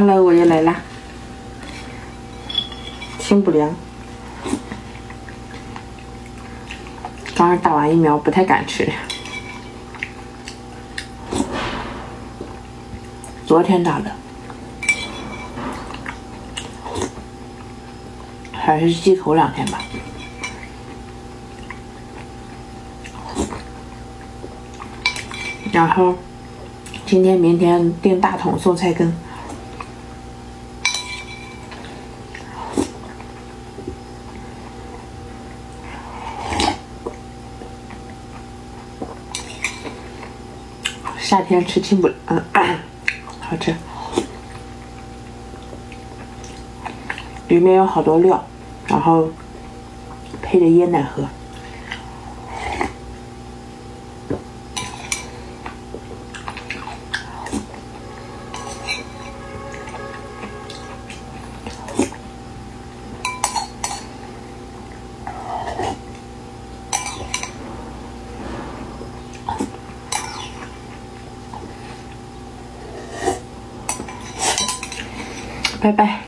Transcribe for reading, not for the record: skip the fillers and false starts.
Hello， 我又来啦。听不良，刚刚打完疫苗，不太敢吃。昨天打的，还是忌口2天吧。 然后今天、明天订大桶送菜根，夏天吃清补，好吃，里面有好多料，然后配着椰奶喝。 拜拜。